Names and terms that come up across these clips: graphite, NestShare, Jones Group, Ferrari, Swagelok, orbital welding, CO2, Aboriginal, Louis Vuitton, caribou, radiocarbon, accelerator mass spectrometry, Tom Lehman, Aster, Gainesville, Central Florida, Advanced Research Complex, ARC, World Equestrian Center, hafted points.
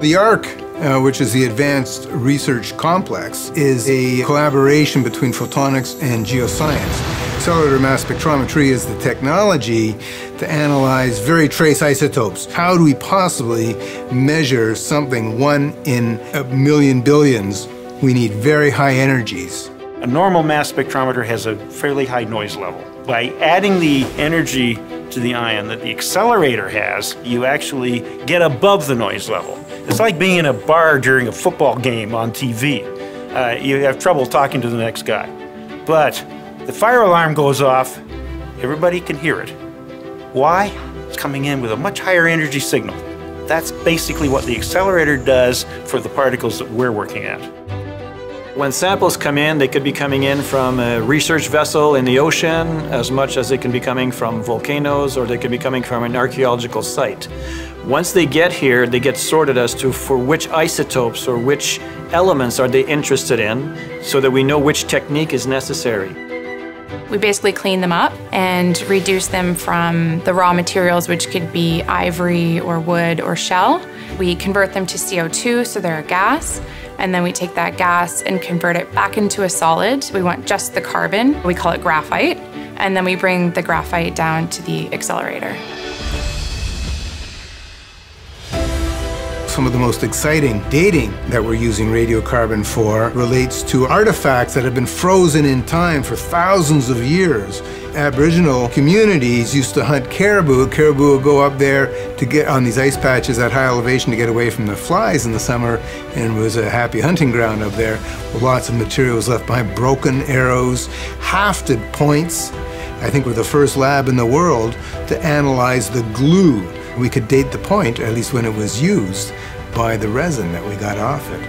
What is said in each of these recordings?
The ARC, which is the Advanced Research Complex, is a collaboration between photonics and geoscience. Accelerator mass spectrometry is the technology to analyze very trace isotopes. How do we possibly measure something one in a million billions? We need very high energies. A normal mass spectrometer has a fairly high noise level. By adding the energy to the ion that the accelerator has, you actually get above the noise level. It's like being in a bar during a football game on TV. You have trouble talking to the next guy. But the fire alarm goes off, everybody can hear it. Why? It's coming in with a much higher energy signal. That's basically what the accelerator does for the particles that we're working at. When samples come in, they could be coming in from a research vessel in the ocean as much as they can be coming from volcanoes, or they could be coming from an archaeological site. Once they get here, they get sorted as to for which isotopes or which elements are they interested in, so that we know which technique is necessary. We basically clean them up and reduce them from the raw materials, which could be ivory or wood or shell. We convert them to CO2, so they're a gas, and then we take that gas and convert it back into a solid. We want just the carbon, we call it graphite, and then we bring the graphite down to the accelerator. Some of the most exciting dating that we're using radiocarbon for relates to artifacts that have been frozen in time for thousands of years. Aboriginal communities used to hunt caribou. Caribou would go up there to get on these ice patches at high elevation to get away from the flies in the summer, and it was a happy hunting ground up there with lots of materials left behind, broken arrows, hafted points. I think we're the first lab in the world to analyze the glue. We could date the point, at least when it was used, by the resin that we got off it.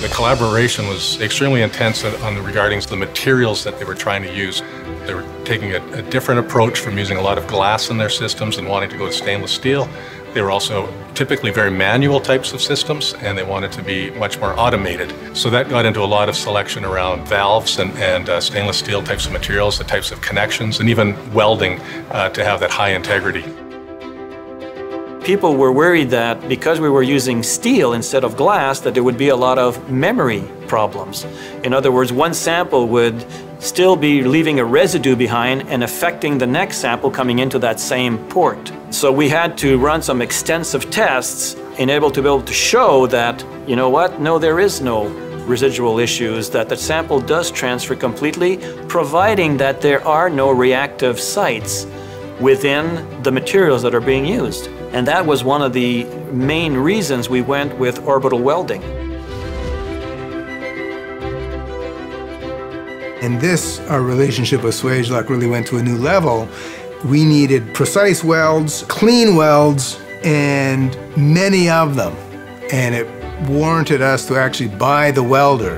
The collaboration was extremely intense regarding the materials that they were trying to use. They were taking a different approach from using a lot of glass in their systems and wanting to go to stainless steel. They were also typically very manual types of systems, and they wanted to be much more automated. So that got into a lot of selection around valves and stainless steel types of materials, the types of connections, and even welding to have that high integrity. People were worried that because we were using steel instead of glass, that there would be a lot of memory problems. In other words, one sample would still be leaving a residue behind and affecting the next sample coming into that same port. So we had to run some extensive tests in order to be able to show that, you know what, no, there is no residual issues, that the sample does transfer completely, providing that there are no reactive sites within the materials that are being used. And that was one of the main reasons we went with orbital welding. In this, our relationship with Swagelok really went to a new level. We needed precise welds, clean welds, and many of them. And it warranted us to actually buy the welder.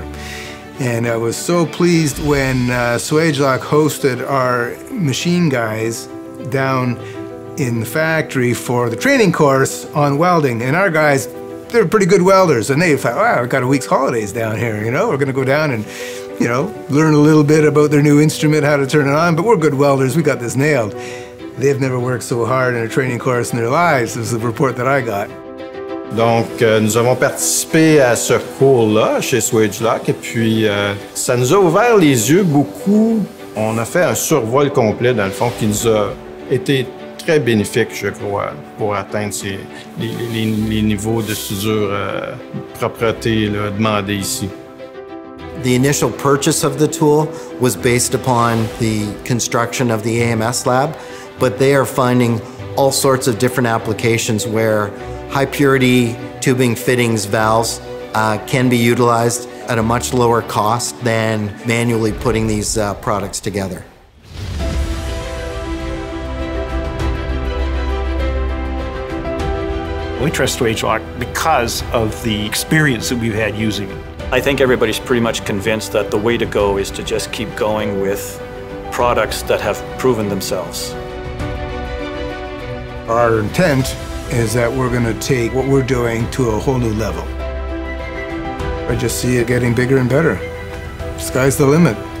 And I was so pleased when Swagelok hosted our machine guys down in the factory for the training course on welding. And our guys, they're pretty good welders. And they thought, wow, we've got a week's holidays down here, you know, we're gonna go down and, you know, learn a little bit about their new instrument, how to turn it on, but we're good welders, we got this nailed. They've never worked so hard in a training course in their lives, is the report that I got. Donc, nous avons participé à ce cours-là chez Swagelok, et puis ça nous a ouvert les yeux beaucoup. On a fait un survol complet, dans le fond, qui nous a été très bénéfique, je crois, pour atteindre les niveaux de soudure propreté là, demandés ici. The initial purchase of the tool was based upon the construction of the AMS lab, but they are finding all sorts of different applications where high purity tubing fittings, valves can be utilized at a much lower cost than manually putting these products together. We trust Swagelok because of the experience that we've had using it. I think everybody's pretty much convinced that the way to go is to just keep going with products that have proven themselves. Our intent is that we're going to take what we're doing to a whole new level. I just see it getting bigger and better. Sky's the limit.